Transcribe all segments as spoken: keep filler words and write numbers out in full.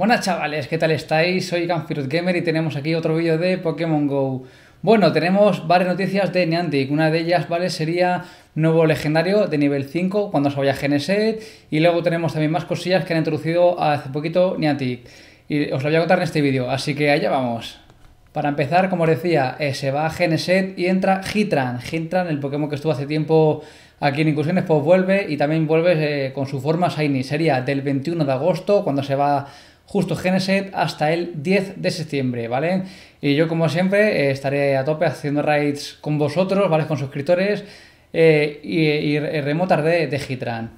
Buenas chavales, ¿qué tal estáis? Soy Canfirot Gamer y tenemos aquí otro vídeo de Pokémon GO. Bueno, tenemos varias noticias de Niantic. Una de ellas, ¿vale? Sería nuevo legendario de nivel cinco cuando se vaya a Genesect. Y luego tenemos también más cosillas que han introducido hace poquito Niantic. Y os lo voy a contar en este vídeo, así que allá vamos. Para empezar, como os decía, eh, se va a Genesect y entra Heatran. Heatran, el Pokémon que estuvo hace tiempo aquí en Incursiones, pues vuelve y también vuelve eh, con su forma Shiny. Sería del veintiuno de agosto cuando se va justo Genesect hasta el diez de septiembre, ¿vale? Y yo, como siempre, eh, estaré a tope haciendo raids con vosotros, ¿vale? Con suscriptores eh, y, y, y remotas de, de Heatran.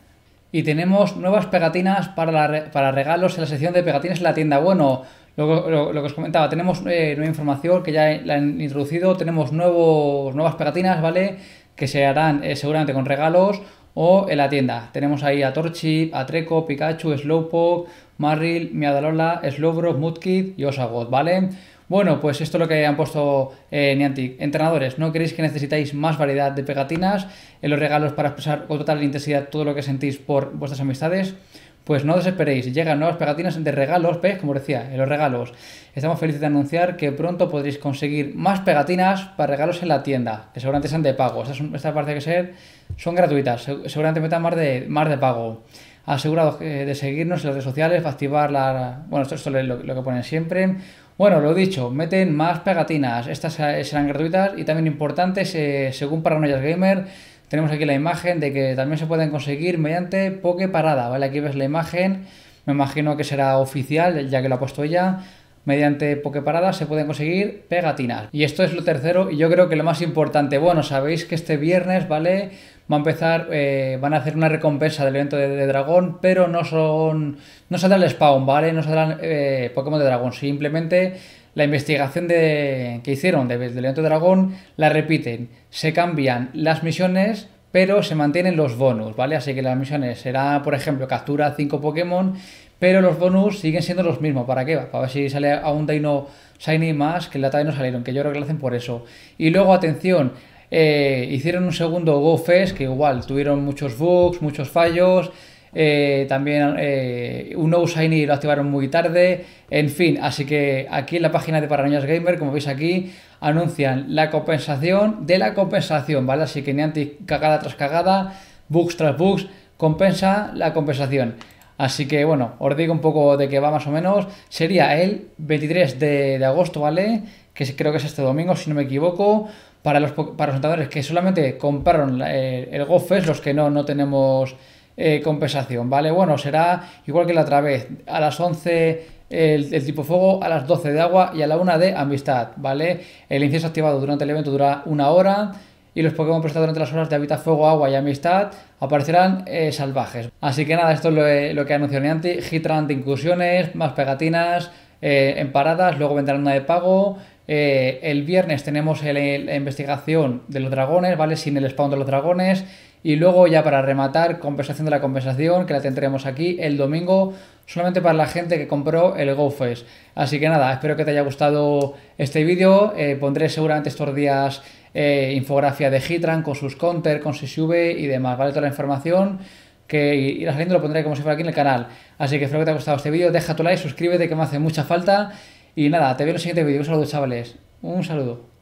Y tenemos nuevas pegatinas para, la, para regalos en la sección de pegatinas en la tienda. Bueno, lo, lo, lo que os comentaba, tenemos eh, nueva información que ya la han introducido. Tenemos nuevos, nuevas pegatinas, ¿vale? Que se harán eh, seguramente con regalos o en la tienda. Tenemos ahí a Torchic, a Treecko, Pikachu, Slowpoke, Marill, Alola, Slowbro, Mudkip y Osagot, ¿vale? Bueno, pues esto es lo que han puesto eh, Niantic. Entrenadores, ¿no creéis que necesitáis más variedad de pegatinas en los regalos para expresar con total intensidad todo lo que sentís por vuestras amistades? Pues no os desesperéis, llegan nuevas pegatinas de regalos, ¿ves? Como decía, en los regalos. Estamos felices de anunciar que pronto podréis conseguir más pegatinas para regalos en la tienda, que seguramente sean de pago. Estas, son, estas parece que ser, son gratuitas, seguramente metan más de, más de pago. Asegurados de seguirnos en las redes sociales para activar la... Bueno, esto, esto es lo, lo que ponen siempre. Bueno, lo dicho, meten más pegatinas. Estas serán gratuitas y también importantes eh, según Paranoias Gamer. Tenemos aquí la imagen de que también se pueden conseguir mediante pokeparada, ¿vale? Aquí ves la imagen, me imagino que será oficial, ya que lo ha puesto ella. Mediante pokeparada se pueden conseguir pegatinas. Y esto es lo tercero y yo creo que lo más importante. Bueno, sabéis que este viernes, ¿vale? Va a empezar, eh, van a hacer una recompensa del evento de, de dragón, pero no son... No saldrá el spawn, ¿vale? No saldrán eh, Pokémon de dragón, simplemente... La investigación de, que hicieron del de León de Dragón la repiten, se cambian las misiones, pero se mantienen los bonus, ¿vale? Así que las misiones será, por ejemplo, captura cinco Pokémon, pero los bonus siguen siendo los mismos. ¿Para qué? Para ver si sale a un Dino Shiny más, que en la tarde no salieron, que yo creo que lo hacen por eso. Y luego, atención, eh, hicieron un segundo Go Fest, que igual tuvieron muchos bugs, muchos fallos... Eh, también eh, un No Shiny lo activaron muy tarde, en fin, así que aquí en la página de Paranoias Gamer, como veis aquí, anuncian la compensación de la compensación, ¿vale? Así que Niantic, cagada tras cagada, bugs tras bugs, compensa la compensación. Así que bueno, os digo un poco de qué va más o menos. Sería el veintitrés de agosto, ¿vale? Que creo que es este domingo, si no me equivoco. Para los, para los entrenadores que solamente compraron eh, el Go Fest, los que no, no tenemos... Eh, compensación, ¿vale? Bueno, será igual que la otra vez, a las once el, el tipo fuego, a las doce de agua y a la una de amistad, ¿vale? El incienso activado durante el evento dura una hora y los Pokémon prestados durante las horas de hábitat fuego, agua y amistad aparecerán eh, salvajes. Así que nada, esto es lo, eh, lo que anunció Niantic, Heatran de incursiones, más pegatinas eh, en paradas, luego vendrán una de pago. Eh, el viernes tenemos el, el, la investigación de los dragones, ¿vale? Sin el spawn de los dragones. Y luego ya para rematar, compensación de la compensación, que la tendremos aquí el domingo, solamente para la gente que compró el Go Fest. Así que nada, espero que te haya gustado este vídeo. Eh, pondré seguramente estos días eh, infografía de Heatran con sus counter, con si sube y demás, ¿vale? Toda la información que irá saliendo lo pondré como siempre aquí en el canal. Así que espero que te haya gustado este vídeo, deja tu like, suscríbete que me hace mucha falta. Y nada, te veo en el siguiente vídeo. Un saludo, chavales. Un saludo.